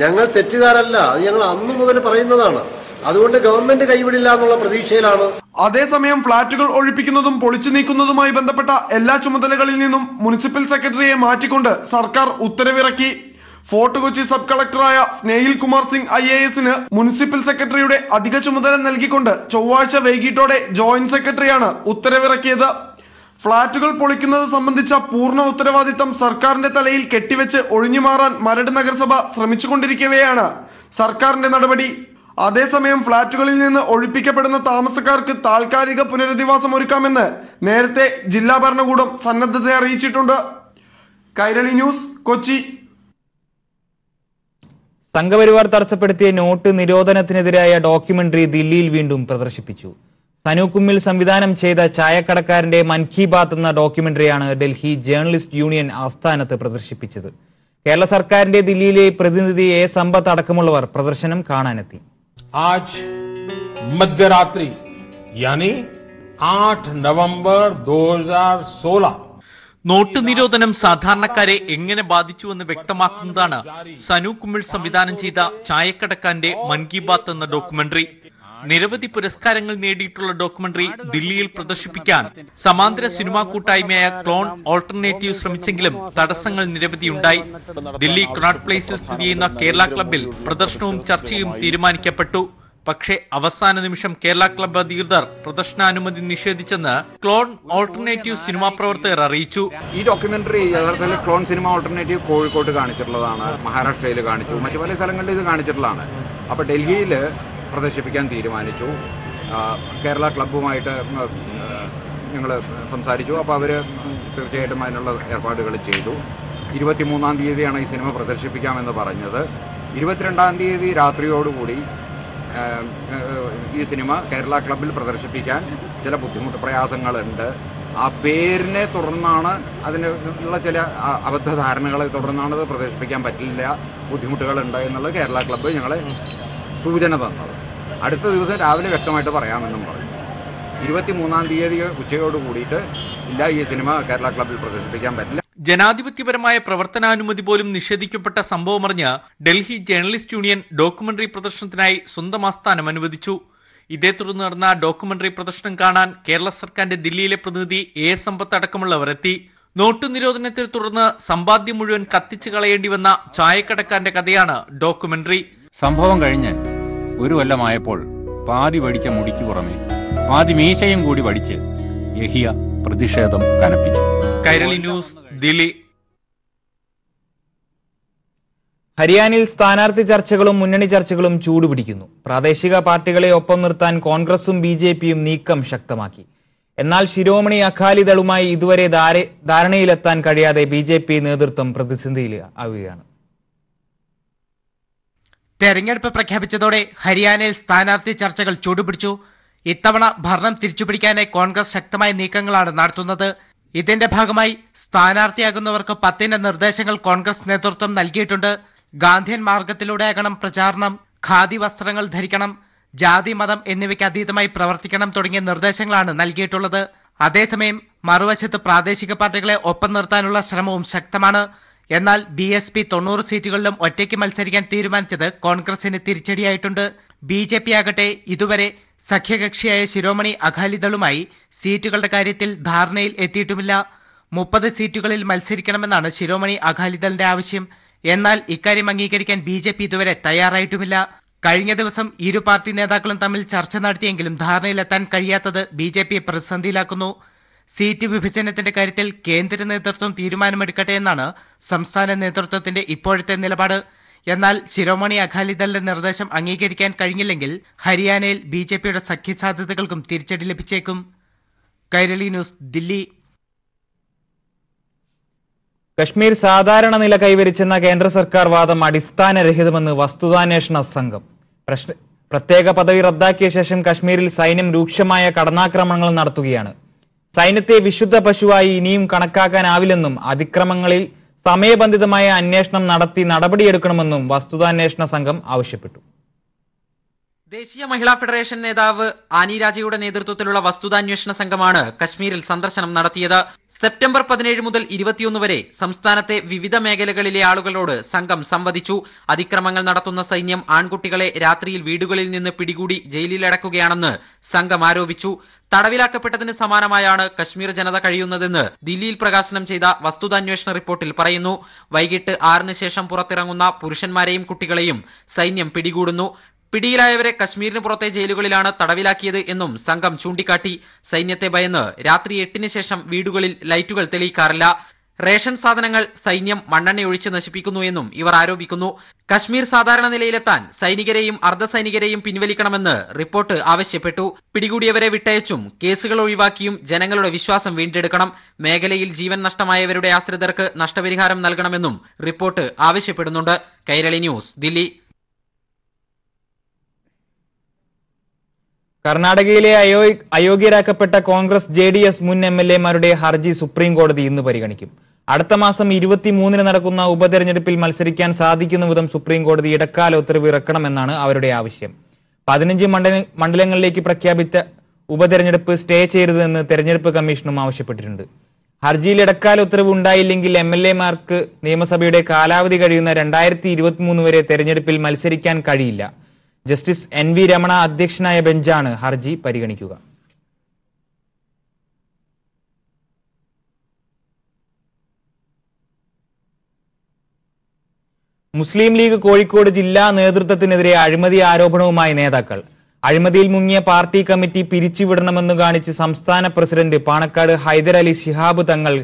ഞങ്ങൾ തെറ്റുകാരല്ല, അത് ഞങ്ങൾ അന്നു മുതൽ പറയുന്നതാണ്. അതുകൊണ്ട് ഗവൺമെന്റ് കൈവിടില്ല എന്നുള്ള പ്രതീക്ഷയിലാണ്. അതേസമയം ഫ്ളാറ്റുകൾ ഒഴിപ്പിക്കുന്നതും പൊളിച്ചു നീക്കുന്നതുമായി ബന്ധപ്പെട്ട എല്ലാ ചുമതലകളിൽ നിന്നും മുനിസിപ്പൽ സെക്രട്ടറിയെ മാറ്റിക്കൊണ്ട് സർക്കാർ ഉത്തരവിറക്കി. ഫോർട്ട് കൊച്ചി സബ് കളക്ടറായ സ്നേഹിൽ കുമാർ സിംഗ് ഐ എ എസിന് മുനിസിപ്പൽ സെക്രട്ടറിയുടെ അധിക ചുമതല നൽകിക്കൊണ്ട് ചൊവ്വാഴ്ച വൈകിട്ടോടെ ജോയിന്റ് സെക്രട്ടറിയാണ് ഉത്തരവിറക്കിയത്. ഫ്ളാറ്റുകൾ പൊളിക്കുന്നത് സംബന്ധിച്ച പൂർണ്ണ ഉത്തരവാദിത്തം സർക്കാരിന്റെ തലയിൽ കെട്ടിവെച്ച് ഒഴിഞ്ഞു മാറാൻ മരട് നഗരസഭ ശ്രമിച്ചുകൊണ്ടിരിക്കവെയാണ് സർക്കാരിന്റെ നടപടി. അതേസമയം ഫ്ളാറ്റുകളിൽ നിന്ന് ഒഴിപ്പിക്കപ്പെടുന്ന താമസക്കാർക്ക് താൽക്കാലിക പുനരധിവാസം ഒരുക്കാമെന്ന് നേരത്തെ ജില്ലാ ഭരണകൂടം സന്നദ്ധത അറിയിച്ചിട്ടുണ്ട്. കൈരളി ന്യൂസ്, കൊച്ചി. സംഘപരിവാർ തടസ്സപ്പെടുത്തിയ നോട്ട് നിരോധനത്തിനെതിരായ ഡോക്യുമെന്ററി ദില്ലിയിൽ വീണ്ടും പ്രദർശിപ്പിച്ചു. സനൂക്കുമ്മിൽ സംവിധാനം ചെയ്ത ചായക്കടക്കാരന്റെ മൻ കി ബാത്ത് എന്ന ഡോക്യുമെന്ററിയാണ് ഡൽഹി ജേർണലിസ്റ്റ് യൂണിയൻ ആസ്ഥാനത്ത് പ്രദർശിപ്പിച്ചത്. കേരള സർക്കാരിന്റെ ദില്ലിയിലെ പ്രതിനിധി എ സമ്പത്ത് അടക്കമുള്ളവർ പ്രദർശനം കാണാനെത്തി. आज मध्यरात्रि यानी ആറ് നവംബർ രണ്ടായിരത്തി പതിനേഴ് നോട്ട് നിരോധനം സാധാരണക്കാരെ എങ്ങനെ ബാധിച്ചുവെന്ന് വ്യക്തമാക്കുന്നതാണ് സനൂക്കുമ്മിൽ സംവിധാനം ചെയ്ത ചായക്കടക്കാരന്റെ മൻ കി ബാത്ത് എന്ന ഡോക്യുമെന്ററി. നിരവധി പുരസ്കാരങ്ങൾ നേടിയിട്ടുള്ള ഡോക്യുമെന്ററി ദില്ലിയിൽ പ്രദർശിപ്പിക്കാൻ സമാന്തര സിനിമാ കൂട്ടായ്മയായ ക്ലോൺ ഓൾട്ടർനേറ്റീവ് ശ്രമിച്ചെങ്കിലും തടസ്സങ്ങൾ നിരവധിയുണ്ടായി. ദില്ലി ക്രാഡ് പ്ലേസിൽ സ്ഥിതി ചെയ്യുന്ന കേരള ക്ലബ്ബിൽ പ്രദർശനവും ചർച്ചയും തീരുമാനിക്കപ്പെട്ടു. പക്ഷേ അവസാന നിമിഷം കേരള ക്ലബ്ബ് അധികൃതർ പ്രദർശനാനുമതി നിഷേധിച്ചെന്ന് ക്ലോൺ ഓൾട്ടർനേറ്റീവ് സിനിമാ പ്രവർത്തകർ അറിയിച്ചു. ഈ ഡോക്യുമെന്ററി യഥാർത്ഥത്തിൽ ക്ലോൺ സിനിമ ഓൾട്ടർനേറ്റീവ് കോഴിക്കോട് കാണിച്ചിട്ടുള്ളതാണ്, മഹാരാഷ്ട്രയിൽ കാണിച്ചു, മറ്റു പല സ്ഥലങ്ങളിൽ ഇത് കാണിച്ചിട്ടുള്ളതാണ്. അപ്പൊ ഡൽഹിയിൽ പ്രദർശിപ്പിക്കാൻ തീരുമാനിച്ചു. കേരള ക്ലബ്ബുമായിട്ട് ഞങ്ങൾ സംസാരിച്ചു. അപ്പോൾ അവർ തീർച്ചയായിട്ടും അതിനുള്ള ഏർപ്പാടുകൾ ചെയ്തു. ഇരുപത്തിമൂന്നാം തീയതിയാണ് ഈ സിനിമ പ്രദർശിപ്പിക്കാമെന്ന് പറഞ്ഞത്. ഇരുപത്തിരണ്ടാം തീയതി രാത്രിയോടുകൂടി ഈ സിനിമ കേരള ക്ലബ്ബിൽ പ്രദർശിപ്പിക്കാൻ ചില ബുദ്ധിമുട്ട് പ്രയാസങ്ങളുണ്ട്. ആ പേരിനെ തുടർന്നാണ് അതിനുള്ള ചില അബദ്ധധാരണകളെ തുടർന്നാണ് അത് പ്രദർശിപ്പിക്കാൻ പറ്റില്ല, ബുദ്ധിമുട്ടുകളുണ്ട് എന്നുള്ളത് കേരള ക്ലബ്ബ് ഞങ്ങളെ സൂചന തന്നത്. അടുത്ത ദിവസം രാവിലെ വ്യക്തമായിട്ട് പറയാമെന്നും പറഞ്ഞു. ഇരുപത്തിമൂന്നാം തീയതി ഉച്ചയോട് കൂടിയിട്ട് ഇല്ല, ഈ സിനിമ കേരള ക്ലബ്ബിൽ പ്രദർശിപ്പിക്കാൻ പറ്റില്ല. ജനാധിപത്യപരമായ പ്രവർത്തനാനുമതി പോലും നിഷേധിക്കപ്പെട്ട സംഭവമറിഞ്ഞ് ഡൽഹി ജേർണലിസ്റ്റ് യൂണിയൻ ഡോക്യുമെന്ററി പ്രദർശനത്തിനായി സ്വന്തം ആസ്ഥാനം അനുവദിച്ചു. ഇതേ തുടർന്ന് നടന്ന ഡോക്യുമെന്ററി പ്രദർശനം കാണാൻ കേരള സർക്കാരിന്റെ ദില്ലിയിലെ പ്രതിനിധി എ സമ്പത്ത് അടക്കമുള്ളവരെത്തി. നോട്ടു നിരോധനത്തെ തുടർന്ന് സമ്പാദ്യം മുഴുവൻ കത്തിച്ചു കളയേണ്ടി വന്ന ചായക്കടക്കാരന്റെ കഥയാണ് ഡോക്യുമെന്ററി. സംഭവം കഴിഞ്ഞ് ഒരു കൊല്ലമായപ്പോൾ പാതി വടിച്ച മുടിക്ക് പുറമെ പാതി മീശയും കൂടി വടിച്ച് യഹിയ പ്രതിഷേധം കനപ്പിച്ചു. കൈരളി ന്യൂസ്, ദില്ലി. ഹരിയാനയിൽ സ്ഥാനാർത്ഥി ചർച്ചകളും മുന്നണി ചർച്ചകളും ചൂടുപിടിക്കുന്നു. പ്രാദേശിക പാർട്ടികളെ ഒപ്പം നിർത്താൻ കോൺഗ്രസും ബി ജെ പിയും നീക്കം ശക്തമാക്കി. എന്നാൽ ശിരോമണി അകാലിദളുമായി ഇതുവരെ ധാരണയിലെത്താൻ കഴിയാതെ ബി ജെ പി നേതൃത്വം പ്രതിസന്ധിയിലാവുകയാണ്. തെരഞ്ഞെടുപ്പ് പ്രഖ്യാപിച്ചതോടെ ഹരിയാനയിൽ സ്ഥാനാർത്ഥി ചർച്ചകൾ ചൂടുപിടിച്ചു. ഇത്തവണ ഭരണം തിരിച്ചുപിടിക്കാനായി കോൺഗ്രസ് ശക്തമായ നീക്കങ്ങളാണ് നടത്തുന്നത്. ഇതിന്റെ ഭാഗമായി സ്ഥാനാർത്ഥിയാകുന്നവർക്ക് പത്തിന്റെ നിർദ്ദേശങ്ങൾ കോൺഗ്രസ് നേതൃത്വം നൽകിയിട്ടുണ്ട്. ഗാന്ധിയൻ മാർഗത്തിലൂടെയാകണം പ്രചാരണം, ഖാദി വസ്ത്രങ്ങൾ ധരിക്കണം, ജാതി മതം എന്നിവയ്ക്ക് അതീതമായി പ്രവർത്തിക്കണം തുടങ്ങിയ നിർദ്ദേശങ്ങളാണ് നൽകിയിട്ടുള്ളത്. അതേസമയം മറുവശത്ത് പ്രാദേശിക പാർട്ടികളെ ഒപ്പം നിർത്താനുള്ള ശ്രമവും ശക്തമാണ്. എന്നാൽ ബി എസ് പി തൊണ്ണൂറ് സീറ്റുകളിലും ഒറ്റയ്ക്ക് മത്സരിക്കാൻ തീരുമാനിച്ചത് കോൺഗ്രസിന് തിരിച്ചടിയായിട്ടുണ്ട്. ബി ജെ പി ആകട്ടെ ഇതുവരെ സഖ്യകക്ഷിയായ ശിരോമണി അകാലിദളുമായി സീറ്റുകളുടെ കാര്യത്തിൽ ധാരണയിൽ എത്തിയിട്ടുമില്ല. മുപ്പത് സീറ്റുകളിൽ മത്സരിക്കണമെന്നാണ് ശിരോമണി അകാലിദളിന്റെ ആവശ്യം. എന്നാൽ ഇക്കാര്യം അംഗീകരിക്കാൻ ബി ജെ പി ഇതുവരെ തയ്യാറായിട്ടുമില്ല. കഴിഞ്ഞ ദിവസം ഇരു പാർട്ടി നേതാക്കളും തമ്മിൽ ചർച്ച നടത്തിയെങ്കിലും ധാരണയിലെത്താൻ കഴിയാത്തത് ബി ജെ പിയെ പ്രതിസന്ധിയിലാക്കുന്നു. സീറ്റ് വിഭജനത്തിന്റെ കാര്യത്തിൽ കേന്ദ്ര നേതൃത്വം തീരുമാനമെടുക്കട്ടെ എന്നാണ് സംസ്ഥാന നേതൃത്വത്തിന്റെ ഇപ്പോഴത്തെ നിലപാട്. എന്നാൽ ശിരോമണി അകാലിദളിന്റെ നിർദ്ദേശം അംഗീകരിക്കാൻ കഴിഞ്ഞില്ലെങ്കിൽ ഹരിയാനയിൽ ബി ജെ പിയുടെ സഖ്യസാധ്യതകൾക്കും തിരിച്ചടി ലഭിച്ചേക്കും. കൈരളി ന്യൂസ്, ദില്ലി. കശ്മീർ സാധാരണ നില കൈവരിച്ചെന്ന കേന്ദ്ര സർക്കാർ വാദം അടിസ്ഥാനരഹിതമെന്ന് വസ്തുതാന്വേഷണ സംഘം. പ്രത്യേക പദവി റദ്ദാക്കിയ ശേഷം കശ്മീരിൽ സൈന്യം രൂക്ഷമായ കടന്നാക്രമണങ്ങൾ നടത്തുകയാണ്. സൈന്യത്തെ വിശുദ്ധ പശുവായി ഇനിയും കണക്കാക്കാനാവില്ലെന്നും അതിക്രമങ്ങളിൽ സമയബന്ധിതമായ അന്വേഷണം നടത്തി നടപടിയെടുക്കണമെന്നും വസ്തുതാന്വേഷണ സംഘം ആവശ്യപ്പെട്ടു. ദേശീയ മഹിളാ ഫെഡറേഷൻ നേതാവ് ആനി രാജയുടെ നേതൃത്വത്തിലുള്ള വസ്തുതാന്വേഷണ സംഘമാണ് കശ്മീരിൽ സന്ദർശനം നടത്തിയത്. സെപ്റ്റംബർ പതിനേഴ് മുതൽ ഇരുപത്തിയൊന്ന് വരെ സംസ്ഥാനത്തെ വിവിധ മേഖലകളിലെ ആളുകളോട് സംഘം സംവദിച്ചു. അതിക്രമങ്ങൾ നടത്തുന്ന സൈന്യം ആൺകുട്ടികളെ രാത്രിയിൽ വീടുകളിൽ നിന്ന് പിടികൂടി ജയിലിലടക്കുകയാണെന്ന് സംഘം ആരോപിച്ചു. തടവിലാക്കപ്പെട്ടതിന് സമാനമായാണ് കശ്മീർ ജനത കഴിയുന്നതെന്ന് ദില്ലിയിൽ പ്രകാശനം ചെയ്ത വസ്തുതാന്വേഷണ റിപ്പോർട്ടിൽ പറയുന്നു. വൈകിട്ട് ആറിന് ശേഷം പുറത്തിറങ്ങുന്ന പുരുഷന്മാരെയും കുട്ടികളെയും സൈന്യം പിടികൂടുന്നു. പിടിയിലായവരെ കശ്മീരിന് പുറത്തെ ജയിലുകളിലാണ് തടവിലാക്കിയത് എന്നും സംഘം ചൂണ്ടിക്കാട്ടി. സൈന്യത്തെ ഭയന്ന് രാത്രി എട്ടിന് ശേഷം വീടുകളിൽ ലൈറ്റുകൾ തെളിയിക്കാറില്ല. റേഷൻ സാധനങ്ങൾ സൈന്യം മണ്ണെണ്ണയൊഴിച്ച് നശിപ്പിക്കുന്നു എന്നും ഇവർ ആരോപിക്കുന്നു. കശ്മീർ സാധാരണ നിലയിലെത്താൻ സൈനികരെയും അർദ്ധസൈനികരെയും പിൻവലിക്കണമെന്ന് റിപ്പോർട്ട് ആവശ്യപ്പെട്ടു. പിടികൂടിയവരെ വിട്ടയച്ചും കേസുകൾ ഒഴിവാക്കിയും ജനങ്ങളുടെ വിശ്വാസം വീണ്ടെടുക്കണം. മേഖലയിൽ ജീവൻ നഷ്ടമായവരുടെ ആശ്രിതർക്ക് നഷ്ടപരിഹാരം നൽകണമെന്നും റിപ്പോർട്ട് ആവശ്യപ്പെടുന്നുണ്ട്. കൈരളി ന്യൂസ്, ദില്ലി. കർണാടകയിലെ അയോഗ്യരാക്കപ്പെട്ട കോൺഗ്രസ് ജെ ഡി എസ് മുൻ എം എൽ എമാരുടെ ഹർജി സുപ്രീം കോടതി ഇന്ന് പരിഗണിക്കും. അടുത്ത മാസം ഇരുപത്തിമൂന്നിന് നടക്കുന്ന ഉപതെരഞ്ഞെടുപ്പിൽ മത്സരിക്കാൻ സാധിക്കുന്ന വിധം സുപ്രീം കോടതി ഇടക്കാല ഉത്തരവ് ഇറക്കണമെന്നാണ് അവരുടെ ആവശ്യം. പതിനഞ്ച് മണ്ഡലങ്ങളിലേക്ക് പ്രഖ്യാപിച്ച ഉപതെരഞ്ഞെടുപ്പ് സ്റ്റേ ചെയ്യരുതെന്ന് തെരഞ്ഞെടുപ്പ് കമ്മീഷനും ആവശ്യപ്പെട്ടിട്ടുണ്ട്. ഹർജിയിൽ ഇടക്കാല ഉത്തരവ് ഉണ്ടായില്ലെങ്കിൽ എം എൽ എമാർക്ക് നിയമസഭയുടെ കാലാവധി കഴിയുന്ന രണ്ടായിരത്തി ഇരുപത്തി മൂന്ന് വരെ തെരഞ്ഞെടുപ്പിൽ മത്സരിക്കാൻ കഴിയില്ല. ജസ്റ്റിസ് എൻ വി രമണ അധ്യക്ഷനായ ബെഞ്ചാണ് ഹർജി പരിഗണിക്കുക. മുസ്ലിം ലീഗ് കോഴിക്കോട് ജില്ലാ നേതൃത്വത്തിനെതിരെ അഴിമതി ആരോപണവുമായി നേതാക്കൾ. അഴിമതിയിൽ മുങ്ങിയ പാർട്ടി കമ്മിറ്റി പിരിച്ചുവിടണമെന്ന് കാണിച്ച് സംസ്ഥാന പ്രസിഡന്റ് പാണക്കാട് ഹൈദരലി ശിഹാബ് തങ്ങൾ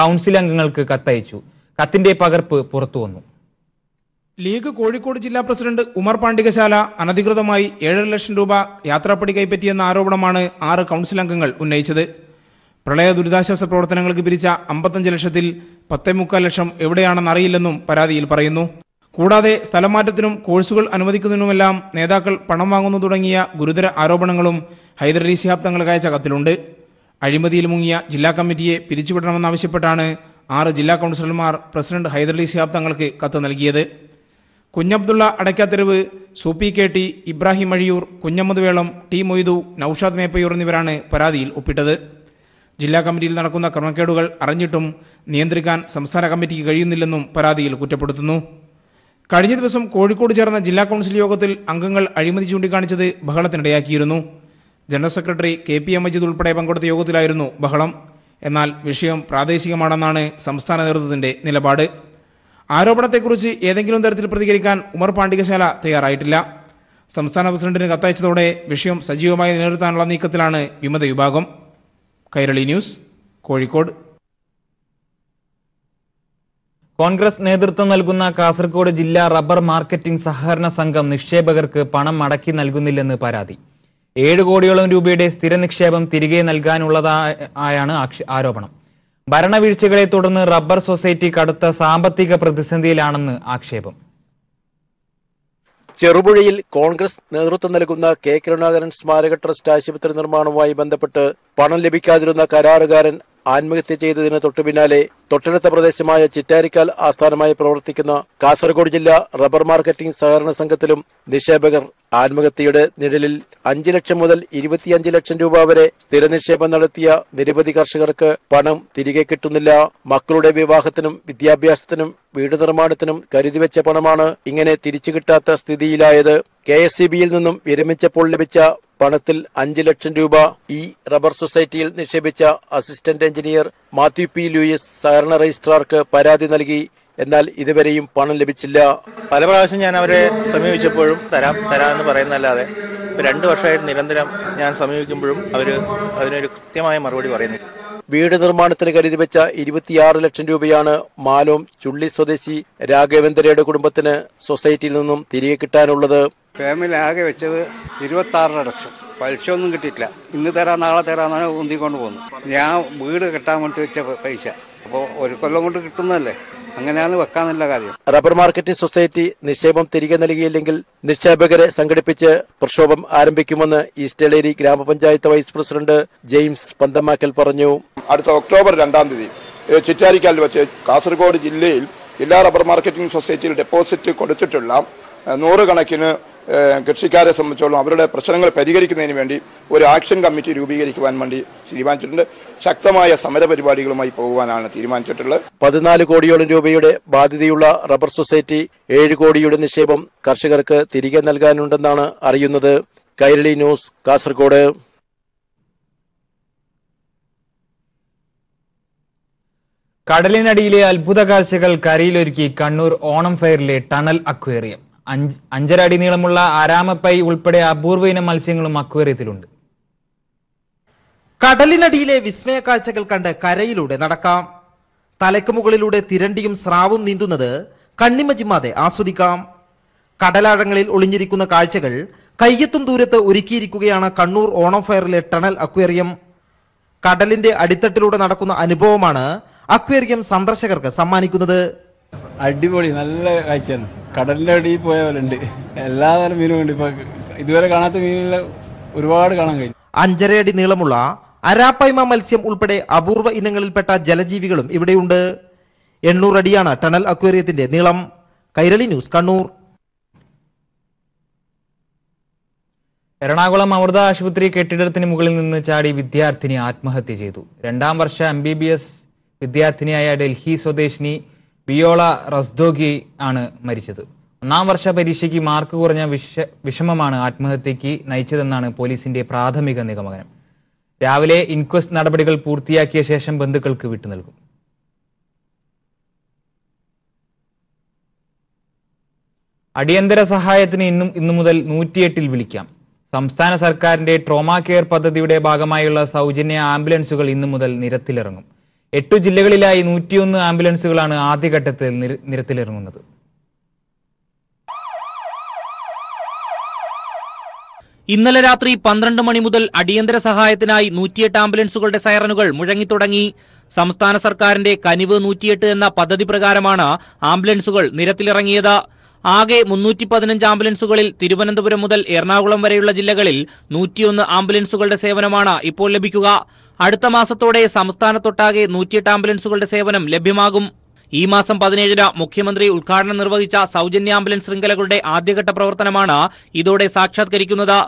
കൗൺസിൽ അംഗങ്ങൾക്ക് കത്തയച്ചു. കത്തിന്റെ പകർപ്പ് പുറത്തുവന്നു. ലീഗ് കോഴിക്കോട് ജില്ലാ പ്രസിഡന്റ് ഉമർ പാണ്ടികശാല അനധികൃതമായി ഏഴര ലക്ഷം രൂപ യാത്രാപ്പടി കൈപ്പറ്റിയെന്ന ആരോപണമാണ് ആറ് കൗൺസിൽ അംഗങ്ങൾ ഉന്നയിച്ചത്. പ്രളയ ദുരിതാശ്വാസ പ്രവർത്തനങ്ങൾക്ക് പിരിച്ച അമ്പത്തഞ്ച് ലക്ഷത്തിൽ പത്തേ മുക്കാൽ ലക്ഷം എവിടെയാണെന്നറിയില്ലെന്നും പരാതിയിൽ പറയുന്നു. കൂടാതെ സ്ഥലമാറ്റത്തിനും കോഴ്സുകൾ അനുവദിക്കുന്നതിനുമെല്ലാം നേതാക്കൾ പണം വാങ്ങുന്നു തുടങ്ങിയ ഗുരുതര ആരോപണങ്ങളും ഹൈദരലി ശിഹാബ് തങ്ങൾക്ക് അയച്ച കത്തിലുണ്ട്. അഴിമതിയിൽ മുങ്ങിയ ജില്ലാ കമ്മിറ്റിയെ പിരിച്ചുവിടണമെന്നാവശ്യപ്പെട്ടാണ് ആറ് ജില്ലാ കൗൺസിലർമാർ പ്രസിഡന്റ് ഹൈദരലി ശിഹാബ് തങ്ങൾക്ക് കത്ത് നൽകിയത്. Kunhabdulla Adakkatheruvu, Soopy K T, Ibrahim Azhiyur, Kunhammad Velam, T Moidu, Noushad Meppayur എന്നിവരാണ് പരാതിയിൽ ഒപ്പിട്ടത്. ജില്ലാ കമ്മിറ്റിയിൽ നടക്കുന്ന ക്രമക്കേടുകൾ അറിഞ്ഞിട്ടും നിയന്ത്രിക്കാൻ സംസ്ഥാന കമ്മിറ്റിക്ക് കഴിയുന്നില്ലെന്നും പരാതിയിൽ കുറ്റപ്പെടുത്തുന്നു. കഴിഞ്ഞ ദിവസം കോഴിക്കോട് ചേർന്ന ജില്ലാ കൗൺസിൽ യോഗത്തിൽ അംഗങ്ങൾ അഴിമതി ചൂണ്ടിക്കാണിച്ചത് ബഹളത്തിനിടയാക്കിയിരുന്നു. General secretary K P M Majeed ഉൾപ്പെടെ പങ്കെടുത്ത യോഗത്തിലായിരുന്നു ബഹളം. എന്നാൽ വിഷയം പ്രാദേശികമാണെന്നാണ് സംസ്ഥാന നേതൃത്വത്തിന്റെ നിലപാട്. ആരോപണത്തെക്കുറിച്ച് ഏതെങ്കിലും തരത്തിൽ പ്രതികരിക്കാൻ ഉമർ പാണ്ടികശാല തയ്യാറായിട്ടില്ല. സംസ്ഥാന പ്രസിഡന്റിന് കത്തയച്ചതോടെ വിഷയം സജീവമായി നിലനിർത്താനുള്ള നീക്കത്തിലാണ് വിമത വിഭാഗം. കൈരളി ന്യൂസ്, കോഴിക്കോട്. കോൺഗ്രസ് നേതൃത്വം നൽകുന്ന കാസർഗോഡ് ജില്ലാ റബ്ബർ മാർക്കറ്റിംഗ് സഹകരണ സംഘം നിക്ഷേപകർക്ക് പണം മടക്കി നൽകുന്നില്ലെന്ന് പരാതി. ഏഴ് കോടിയോളം രൂപയുടെ സ്ഥിര നിക്ഷേപം തിരികെ നൽകാനുള്ളതായാണ് ആരോപണം. ഭരണവീഴ്ചകളെ തുടർന്ന് റബ്ബർ സൊസൈറ്റി കടുത്ത സാമ്പത്തിക പ്രതിസന്ധിയിലാണെന്ന് ആക്ഷേപം. ചെറുപുഴയിൽ കോൺഗ്രസ് നേതൃത്വം നൽകുന്ന കെ കരുണാകരൻ സ്മാരക ട്രസ്റ്റ് ആശുപത്രി നിർമ്മാണവുമായി ബന്ധപ്പെട്ട് പണം ലഭിക്കാതിരുന്ന കരാറുകാരൻ ആത്മഹത്യ ചെയ്തതിന് തൊട്ടുപിന്നാലെ തൊട്ടടുത്ത പ്രദേശമായ ചിറ്റാരിക്കാൽ ആസ്ഥാനമായി പ്രവർത്തിക്കുന്ന കാസർഗോഡ് ജില്ലാ റബ്ബർ മാർക്കറ്റിംഗ് സഹകരണ സംഘത്തിലും നിക്ഷേപകർ ആത്മഹത്യയുടെ നിഴലിൽ അഞ്ചു ലക്ഷം മുതൽ ഇരുപത്തിയഞ്ച് ലക്ഷം രൂപ വരെ സ്ഥിര നിക്ഷേപം നടത്തിയ നിരവധി കർഷകർക്ക് പണം തിരികെ കിട്ടുന്നില്ല. മക്കളുടെ വിവാഹത്തിനും വിദ്യാഭ്യാസത്തിനും വീട് നിർമ്മാണത്തിനും കരുതിവെച്ച പണമാണ് ഇങ്ങനെ തിരിച്ചു കിട്ടാത്ത സ്ഥിതിയിലായത്. കെ എസ് സി ബിയിൽ നിന്നും വിരമിച്ചപ്പോൾ ലഭിച്ച പണത്തിൽ അഞ്ചു ലക്ഷം രൂപ ഈ റബ്ബർ സൊസൈറ്റിയിൽ നിക്ഷേപിച്ച assistant engineer Mathew P Luis സഹകരണ രജിസ്ട്രാർക്ക് പരാതി നൽകി. എന്നാൽ ഇതുവരെയും പണം ലഭിച്ചില്ല. പല പ്രാവശ്യം ഞാൻ അവരെ സമീപിച്ചപ്പോഴും തരാം തരാമെന്ന് പറയുന്നതല്ലാതെ രണ്ടു വർഷമായിട്ട് നിരന്തരം ഞാൻ സമീപിക്കുമ്പോഴും അവർ അതിനൊരു കൃത്യമായ മറുപടി പറയുന്നില്ല. വീട് നിർമ്മാണത്തിന് കരുതി വെച്ച ഇരുപത്തിയാറ് ലക്ഷം രൂപയാണ് മാലോം ചുള്ളി സ്വദേശി രാഘവേന്ദ്രയുടെ കുടുംബത്തിന് സൊസൈറ്റിയിൽ നിന്നും തിരികെ കിട്ടാനുള്ളത്. ഫാമിലി ആകെ വെച്ചത് ഇരുപത്തിയാറ് ലക്ഷം, പലിശ ഒന്നും കിട്ടിയിട്ടില്ല. ഇന്ന് തരാം നാളെ തരാന്നാണ് ഊന്തിക്കൊണ്ട് പോകുന്നത്. ഞാൻ വീട് കെട്ടാൻ വേണ്ടി വെച്ച പൈസ അപ്പോൾ ഒരു കൊല്ലം കൊണ്ട് കിട്ടുന്നതല്ലേ, അങ്ങനെയാണ് വെക്കാനുള്ള കാര്യം. റബ്ബർ മാർക്കറ്റിംഗ് സൊസൈറ്റി നിക്ഷേപം തിരികെ നൽകിയില്ലെങ്കിൽ നിക്ഷേപകരെ സംഘടിപ്പിച്ച് പ്രക്ഷോഭം ആരംഭിക്കുമെന്ന് ഈസ്റ്റേലേരി ഗ്രാമപഞ്ചായത്ത് വൈസ് പ്രസിഡന്റ് ജെയിംസ് പന്തമാക്കൽ പറഞ്ഞു. അടുത്ത ഒക്ടോബർ രണ്ടാം തീയതി ചിറ്റാരിക്കാലിൽ വെച്ച് കാസർഗോഡ് ജില്ലയിൽ എല്ലാ റബ്ബർ മാർക്കറ്റിംഗ് സൊസൈറ്റിയിൽ ഡെപ്പോസിറ്റ് കൊടുത്തിട്ടുള്ള നൂറുകണക്കിന് കൃഷിക്കാരെ സംബന്ധിച്ചോളം അവരുടെ പ്രശ്നങ്ങൾ പരിഹരിക്കുന്നതിന് വേണ്ടി ഒരു ആക്ഷൻ കമ്മിറ്റി രൂപീകരിക്കുവാൻ വേണ്ടി തീരുമാനിച്ചിട്ടുണ്ട്. ശക്തമായ സമരപരിപാടികളുമായി പോകുവാനാണ് തീരുമാനിച്ചിട്ടുള്ളത്. പതിനാല് കോടിയോളം രൂപയുടെ ബാധ്യതയുള്ള റബ്ബർ സൊസൈറ്റി ഏഴ് കോടിയുടെ നിക്ഷേപം കർഷകർക്ക് തിരികെ നൽകാനുണ്ടെന്നാണ് അറിയുന്നത്. കൈരളി ന്യൂസ്, കാസർഗോഡ്. കടലിനടിയിലെ അത്ഭുത കാഴ്ചകൾ കരയിലൊരുക്കി കണ്ണൂർ ഓണം ഫെയറിലെ ടണൽ അക്വേറിയം. അഞ്ചര അടി നീളമുള്ള ആരാമപ്പൈ ഉൾപ്പെടെ അപൂർവ ഇനം മത്സ്യങ്ങളും അക്വേറിയത്തിലുണ്ട്. കടലിനടിയിലെ വിസ്മയ കാഴ്ചകൾ കണ്ട് കരയിലൂടെ നടക്കാം. തലയ്ക്ക് മുകളിലൂടെ തിരണ്ടിയും സ്രാവും നീന്തുന്നത് കണ്ണിമജിമാതെ ആസ്വദിക്കാം. കടലാഴങ്ങളിൽ ഒളിഞ്ഞിരിക്കുന്ന കാഴ്ചകൾ കയ്യെത്തും ദൂരത്ത് ഒരുക്കിയിരിക്കുകയാണ് കണ്ണൂർ ഓണം ഫെയറിലെ ടണൽ അക്വേറിയം. കടലിന്റെ അടിത്തട്ടിലൂടെ നടക്കുന്ന അനുഭവമാണ് അക്വേറിയം സന്ദർശകർക്ക് സമ്മാനിക്കുന്നത്. അടിപൊളി നല്ല കാഴ്ചയാണ്. കടലിൻ്റെ അടിയിൽ പോയ പോലെ ഉണ്ട്. എല്ലാതരം മീനുമുണ്ട്. ഇപ്പൊ ഇതുവരെ കാണാത്ത മീനുകളെ ഒരുപാട് കാണാൻ കഴിയും. അഞ്ചര അടി നീളമുള്ള അരാപ്പായ്മ മത്സ്യം ഉൾപ്പെടെ അപൂർവ ഇനങ്ങളിൽപ്പെട്ട ജലജീവികളും ഇവിടെയുണ്ട്. എണ്ണൂറ് അടിയാണ് ടണൽ അക്വേറിയത്തിന്റെ നീളം. കൈരളി ന്യൂസ്, കണ്ണൂർ. എറണാകുളം അമൃത ആശുപത്രി കെട്ടിടത്തിന് മുകളിൽ നിന്ന് ചാടി വിദ്യാർത്ഥിനി ആത്മഹത്യ ചെയ്തു. രണ്ടാം വർഷ എം ബി ബി എസ് വിദ്യാർത്ഥിനിയായ ഡൽഹി സ്വദേശിനി വിയോള റസ്ദോഗി ആണ് മരിച്ചത്. ഒന്നാം വർഷ പരീക്ഷയ്ക്ക് മാർക്ക് കുറഞ്ഞ വിഷ വിഷമമാണ് ആത്മഹത്യക്ക് നയിച്ചതെന്നാണ് പോലീസിന്റെ പ്രാഥമിക നിഗമനം. രാവിലെ ഇൻക്വസ്റ്റ് നടപടികൾ പൂർത്തിയാക്കിയ ശേഷം ബന്ധുക്കൾക്ക് വിട്ടു നൽകും. അടിയന്തര സഹായത്തിന് ഇന്നും ഇന്നു മുതൽ നൂറ്റിയെട്ടിൽ വിളിക്കാം. സംസ്ഥാന സർക്കാരിന്റെ ട്രോമാ കെയർ പദ്ധതിയുടെ ഭാഗമായുള്ള സൗജന്യ ആംബുലൻസുകൾ ഇന്നു മുതൽ നിരത്തിലിറങ്ങും. എട്ടു ജില്ലകളിലായി നൂറ്റിയൊന്ന് ആംബുലൻസുകളാണ് ആദ്യഘട്ടത്തിൽ നിരത്തിലിറങ്ങുന്നത്. ഇന്നലെ രാത്രി പന്ത്രണ്ട് മണി മുതൽ അടിയന്തര സഹായത്തിനായി നൂറ്റിയെട്ട് ആംബുലൻസുകളുടെ സൈറനുകൾ മുഴങ്ങിത്തുടങ്ങി. സംസ്ഥാന സർക്കാരിന്റെ കനിവ് നൂറ്റിയെട്ട് എന്ന പദ്ധതി പ്രകാരമാണ് ആംബുലൻസുകൾ നിരത്തിലിറങ്ങിയത്. ആകെ മുന്നൂറ്റി പതിനഞ്ച് ആംബുലൻസുകളിൽ തിരുവനന്തപുരം മുതൽ എറണാകുളം വരെയുള്ള ജില്ലകളിൽ നൂറ്റിയൊന്ന് ആംബുലൻസുകളുടെ സേവനമാണ് ഇപ്പോൾ ലഭിക്കുക. അടുത്ത മാസത്തോടെ സംസ്ഥാനത്തൊട്ടാകെ നൂറ്റിയെട്ട് ആംബുലൻസുകളുടെ സേവനം ലഭ്യമാകും. ഈ മാസം പതിനേഴിന് മുഖ്യമന്ത്രി ഉദ്ഘാടനം നിർവഹിച്ച സൗജന്യ ആംബുലൻസ് ശൃംഖലകളുടെ ആദ്യഘട്ട പ്രവർത്തനമാണ് ഇതോടെ സാക്ഷാത്കരിക്കുന്നത്.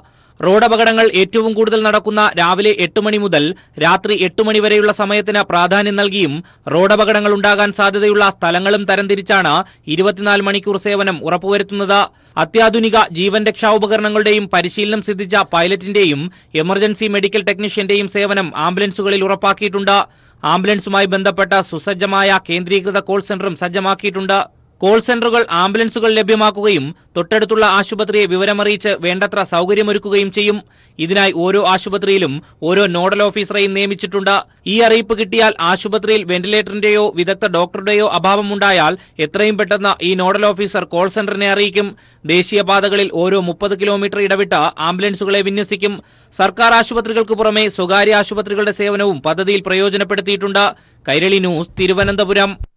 റോഡപകടങ്ങൾ ഏറ്റവും കൂടുതൽ നടക്കുന്ന രാവിലെ എട്ട് മണി മുതൽ രാത്രി എട്ട് മണി വരെയുള്ള സമയത്തിന് പ്രാധാന്യം നൽകിയും റോഡപകടങ്ങൾ ഉണ്ടാകാൻ സാധ്യതയുള്ള സ്ഥലങ്ങളും തരംതിരിച്ചാണ് ഇരുപത്തിനാല് മണിക്കൂർ സേവനം ഉറപ്പുവരുത്തുന്നത്. അത്യാധുനിക ജീവൻ രക്ഷാ ഉപകരണങ്ങളുടെയും പരിശീലനം സിദ്ധിച്ച പൈലറ്റിന്റെയും എമർജൻസി മെഡിക്കൽ ടെക്നീഷ്യന്റെയും സേവനം ആംബുലൻസുകളിൽ ഉറപ്പാക്കിയിട്ടുണ്ട്. ആംബുലൻസുമായി ബന്ധപ്പെട്ട സുസജ്ജമായ കേന്ദ്രീകൃത കോൾ സെന്ററും സജ്ജമാക്കിയിട്ടുണ്ട്. കോൾ സെന്ററുകൾ ആംബുലൻസുകൾ ലഭ്യമാക്കുകയും തൊട്ടടുത്തുള്ള ആശുപത്രിയെ വിവരമറിയിച്ച് വേണ്ടത്ര സൗകര്യമൊരുക്കുകയും ചെയ്യും. ഇതിനായി ഓരോ ആശുപത്രിയിലും ഓരോ നോഡൽ ഓഫീസറെയും നിയമിച്ചിട്ടുണ്ട്. ഈ അറിയിപ്പ് കിട്ടിയാൽ ആശുപത്രിയിൽ വെന്റിലേറ്ററിന്റെയോ വിദഗ്ധ ഡോക്ടറുടെയോ അഭാവമുണ്ടായാൽ എത്രയും പെട്ടെന്ന് ഈ നോഡൽ ഓഫീസർ കോൾ സെന്ററിനെ അറിയിക്കും. ദേശീയപാതകളിൽ ഓരോ മുപ്പത് കിലോമീറ്റർ ഇടവിട്ട് ആംബുലൻസുകളെ വിന്യസിക്കും. സർക്കാർ ആശുപത്രികൾക്ക് പുറമെ സ്വകാര്യ ആശുപത്രികളുടെ സേവനവും പദ്ധതിയിൽ പ്രയോജനപ്പെടുത്തിയിട്ടുണ്ട്. കൈരളി ന്യൂസ്, തിരുവനന്തപുരം.